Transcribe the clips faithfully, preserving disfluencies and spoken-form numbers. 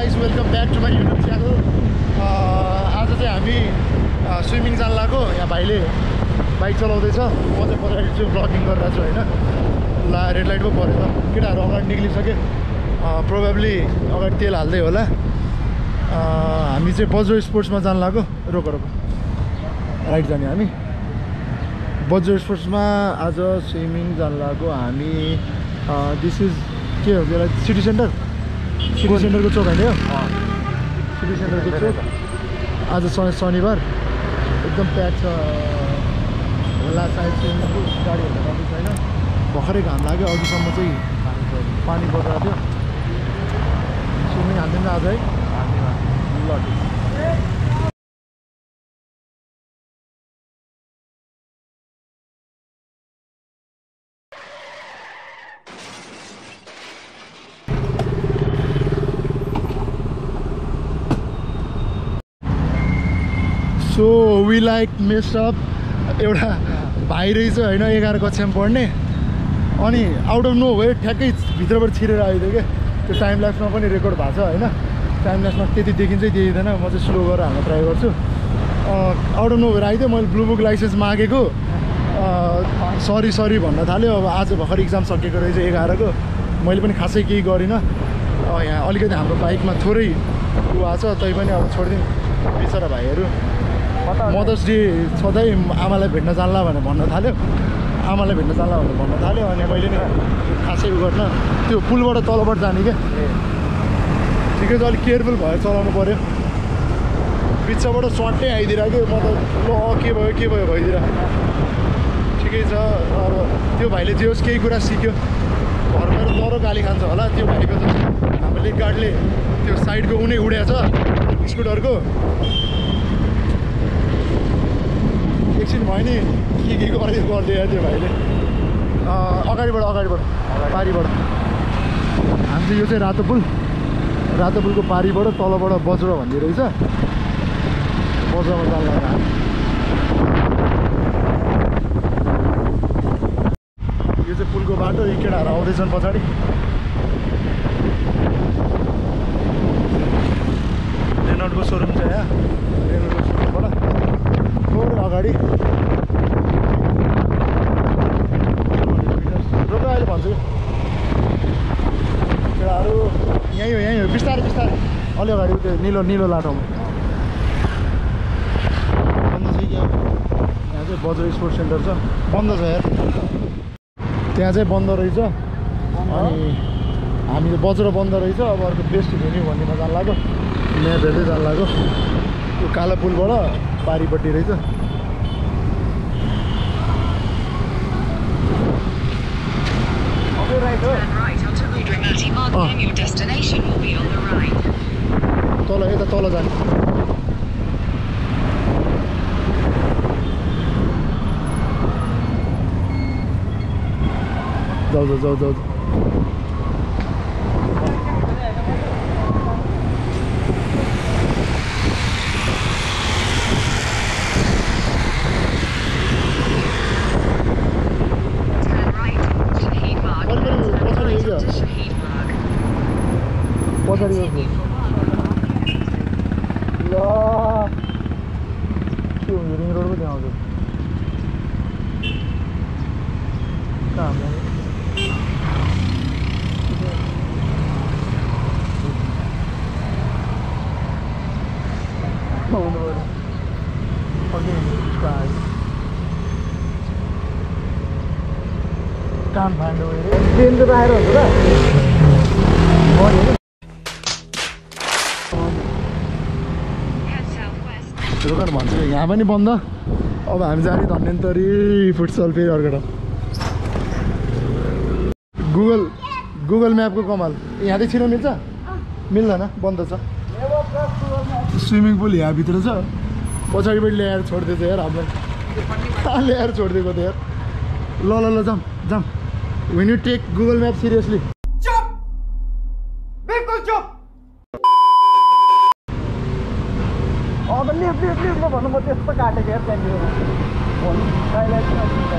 guys, welcome back to my YouTube channel. Uh, आज चाहिँ हामी स्विमिङ जान लागो यहाँ भाइले बाइक चलाउँदै छ म चाहिँ पछाडी छु ब्लगिङ गरिरहेको छु हैन ला रेड लाइटमा परे त केटाहरु अगाडि निक्लिसके प्रोबेब्ली अगाडि तेल हाल्दै होला हामी चाहिँ बज्रो स्पोर्ट्समा जान लागो रोक रोक राइट जाने हामी बज्रो स्पोर्ट्समा आज स्विमिङ जान लागो हामी दिस इज के हो बेला सिटी सेन्टर सिटी सेन्टर को चोक है सिटी सेंटर को चोक आज शनिवार एकदम प्याक छ होला सायद स्विमिङ गाडीहरु पनि छैन भर्खरै घाम लाग्यो अघिसम्म चाहिँ पानी परेको थियो स्विमिङ हाल्दैन आज है ल So we like messed up. एउटा भाइ रहेछ हैन एघार कक्षामा पढ्ने अनि आउट अफ नो वे ठ्याक्कै भित्रबाट छिरेर आइदियो के त्यो टाइम ल्याप्समा पनि रेकर्ड भएको छ हैन टाइम ल्याप्समा त्यति देखिन्छ देखिदैन म चाहिँ स्लो गरेर हाल्न ट्राई गर्छु आउट अफ नो वे आइदियो मैले ब्लू बुक लाइसेन्स मागेको सरी सरी भन्न थाल्यो अब आज भर्खर एक्जाम सकेको रहेछ एघारको मैले पनि खासै केही गरिनँ यहाँ अलिकति हाम्रो बाइकमा थोरै ऊ आछ तै पनि अब छोडिदिउँ बिचरा भाइहरू मदर्स डे सधैँ आमालाई भेट्न जानला भनेर भन्न थाल्यो आमालाई भेट्न जानला भनेर भन्न थाल्यो अनि मैले नि खासै उ गर्न त्यो पुलबाट तलबाट जाने क्या ठिकै छ अलिक केयरफुल भएर चलाउनु पऱ्यो बिचबाट सट्टै आइदिरहेको म त ल के भयो के भयो भइदिरहेको ठिकै छ अब त्यो भाइले जे होस् केही कुरा सिक्यो घरमा डरो गाली खान्छ होला त्यो भाइको त हाम्रो लेग गार्डले त्यो साइडको उनी उड्याएछ स्कुटरको एकछिन भयो नि के के गर्दै गर्दै त्यो भाइले अगाडिबाट अगाडिबाट पारीबाट हामी चाहिँ यो चाहिँ रातो पुल रातो पुलको पारीबाट तलबाट बज्रो भन्ने रहेछ बज्रोमा जान लाग्यो यो चाहिँ पुलको बाटो एक केटाहरू आउँदैछन् पछाडि रेनल्डको सोरुम छ यहाँ रेनल्डको सोरुमबाट अगाडि रोक्नु अहिले भन्छु केटाहरू यहीँ हो यहीँ हो बिस्तारै बिस्तारै अलि अगाडि त्यो निलो निलो लाटोमा बन्द छ क्या यहाँ चाहिँ बज्रो स्पोर्ट्स सेन्टर छ बन्द छ यार त्यहाँ चाहिँ बन्द रहेछ अनि हामी बज्रो बन्द रहेछ अब अर्को बेस्ट भेन्यू भन्नेमा जान लाग्यो यहाँ भेट्दै जान लाग्यो त्यो कालो पुलबाट पारीपट्टि रहेछ तल यता तल जाने जाऊ जाऊ जाऊ जाऊ काम भाँडो ट्रेन त बाहिर हुन्छ त दोकान भन्छ यहाँ पनि बन्द अब हामी जाने धन्यन्तरी फुटसल फेरि अर्को गुगल गुगल म्यापको कमाल यहाँ चाहिँ छिर्न मिल्छ मिल्दैन बन्द छ स्विमिङ पुल यहाँभित्र छ पछाडिपट्टि ल्याएर छोडिदिएछ यार हामीलाई ल्याएर छोडिदिएको त यार ल ल ल जाम जाम When you take Google Map seriously. चुप, बिल्कुल चुप। अब लिप लिप लिप म भन्नु म त्यस्तो काटेको यार त्यहाँनिर फोन हाइलाइट गर्छु।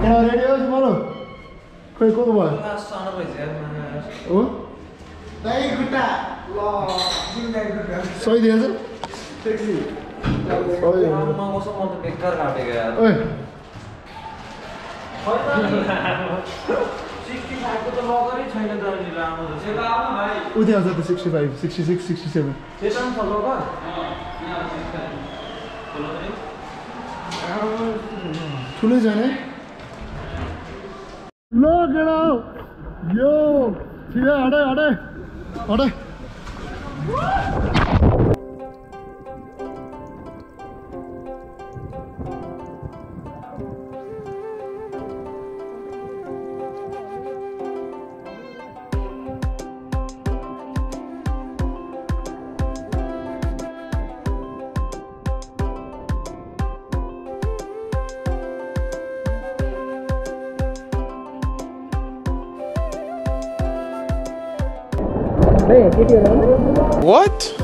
ए रेडी हो तिम्रो? खोइ को भयो? सानो भइसक्यो हो। दाइ गुटा ल जिन्दै गुटा। सही दिएछ? टेक्सी। ओइ मौसम म त बेकार काटेको यार। ओइ। खोइ त पैंसठ को त लगरी छैन त अनि लामो छ। सेला आउनु भाइ। उति आउँछ त पैंसठ, छियासठ, सड़सठ। सेला पनि फलो गर। अ यहाँ सिस्टम। फलो गरे। ठुलै जाने लो गडा यो छिया हडे हडे हडे। What?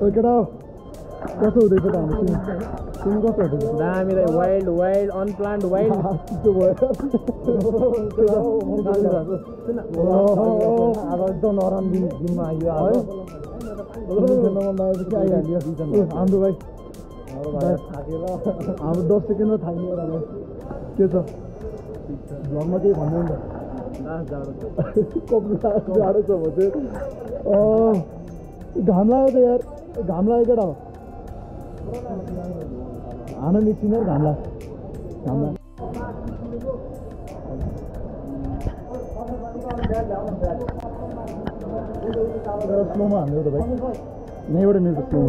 Look it out. What's all this about? Team got it. Damn, it's wild, wild, unplanned, wild. I don't know around the gym. I am the way. I'm just taking the time. Get up. Normally, one number. Oh, Gamla there. Gamla I get out. I'm a listener, Gamla. Gamla. There are slow man, you're the best. Never miss the slow.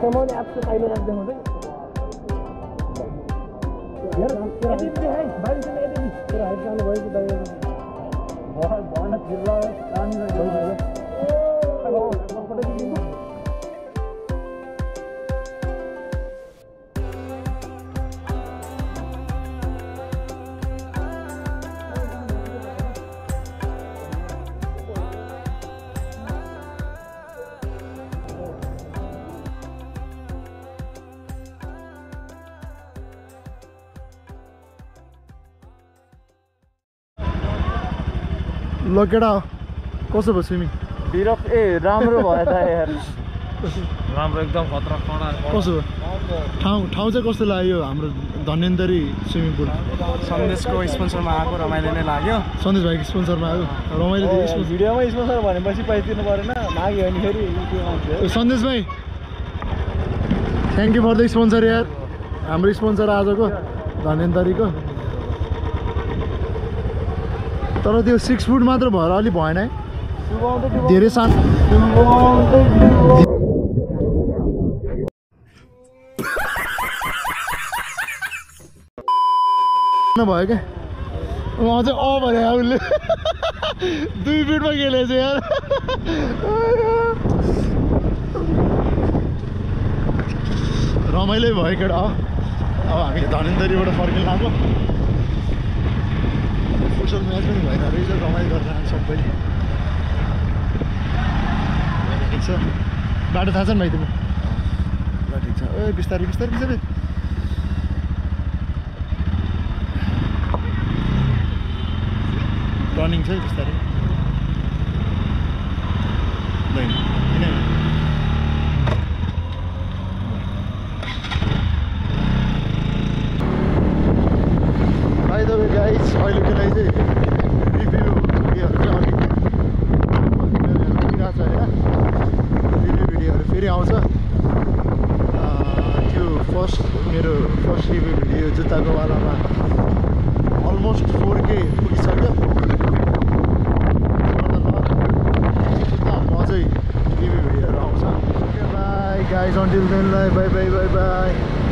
Come on आपको pilo रख देंगे यार edit pay है भाई से edit तेरा है जान भाई की दया बहुत बहुत गिर रहा है कान में। Look it out. What's up, swimming? Beer of a Ramro. Ramro is the water. What's up? How's the cost of Layo? I'm Donendari swimming pool. Sunday's co sponsor Mago, Ramalene Layo. Sunday's bike sponsor Mago. Romanian sponsor. Video is sponsor one. But if I didn't know, I am here. Sunday's bike. Thank you for the sponsor here. I'm a sponsor Azago, Donendari go. तर त्यो six foot मात्र भएर अलि भएन है धेरै सान नभए के अझै अ भरे आउले two फिटमा गेलेछ यार रमाइलो भयो केटा अब हामी धनेन्द्रीबाट फर्किन लाग्यो Social media पनि भएन रहेछ रमाइलो गर्न सबैले ठिक छ बाटो थाहा छ नि भाइ तिम्रो ल ठिक छ ए बिस्तारै बिस्तारै बिस्तारै टर्निङ छ बिस्तारै लाइन किन Guys, I look at it. Review here, Johnny. Review video. Very awesome. You first, mirror, first review video. Jutago almost four K. It's a lot. It's a lot. Review video. Bye, guys. Until then, bye, bye, bye, bye.